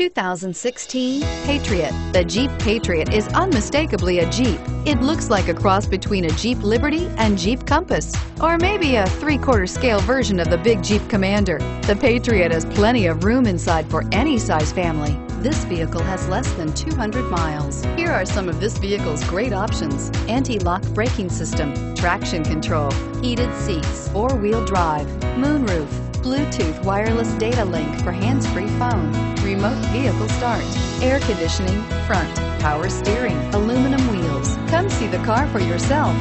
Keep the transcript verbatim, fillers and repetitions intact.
two thousand sixteen Patriot. The Jeep Patriot is unmistakably a Jeep. It looks like a cross between a Jeep Liberty and Jeep Compass, or maybe a three-quarter scale version of the big Jeep Commander. The Patriot has plenty of room inside for any size family. This vehicle has less than two hundred miles. Here are some of this vehicle's great options: anti-lock braking system, traction control, heated seats, four-wheel drive, moonroof, Bluetooth wireless data link for hands-free phone, remote vehicle start, air conditioning, front, power steering, aluminum wheels. Come see the car for yourself.